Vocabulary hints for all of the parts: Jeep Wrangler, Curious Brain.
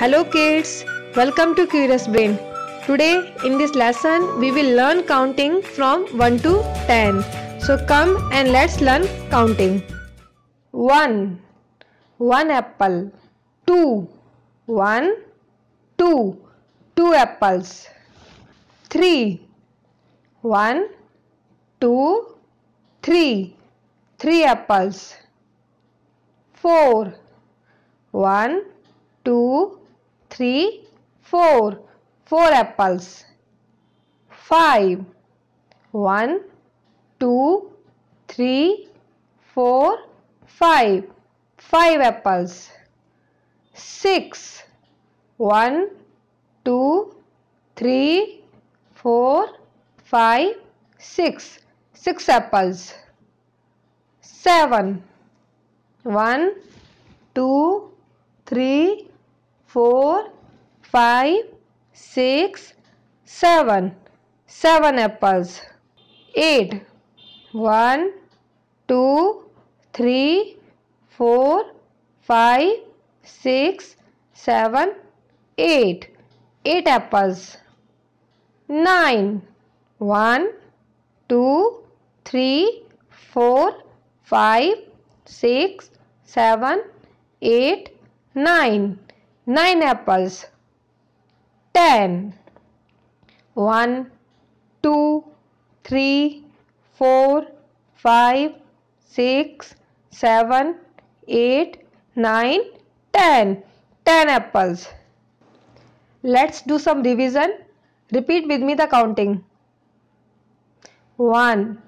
Hello kids, welcome to Curious Brain. Today in this lesson we will learn counting from 1 to 10. So come and let's learn counting. 1. 1 apple. 2. 1. 2. 2 apples. 3. 1. 2. 3. 3 apples. 4. 1. 2. 3, 4, 4 apples. 5, 1, 2, 3, 4, 5, 5 apples. 6, 1, 2, 3, 4, 5, 6, 6 apples. 7, 1, 2, 3, 4, 5, 6, 7, 7 apples. 8, 1, 2, 3, 4, 5, 6, 7, 8, 8 apples. 9, 1, 2, 3, 4, 5, 6, 7, 8, 9. 9 apples. 10. 1, 2, 3, 4, 5, 6, 7, 8, 9, 10. 10 apples. Let's do some revision. Repeat with me the counting. 1,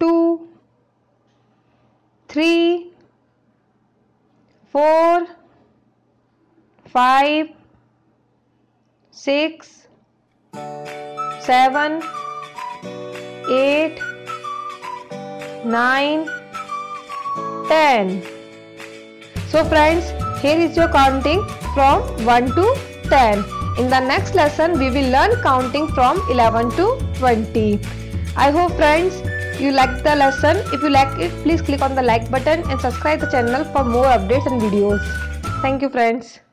2, 3, 4, 5, 6, 7, 8, 9, 10. So friends, here is your counting from 1 to 10. In the next lesson, we will learn counting from 11 to 20. I hope friends, you liked the lesson. If you like it, please click on the like button and subscribe the channel for more updates and videos. Thank you friends.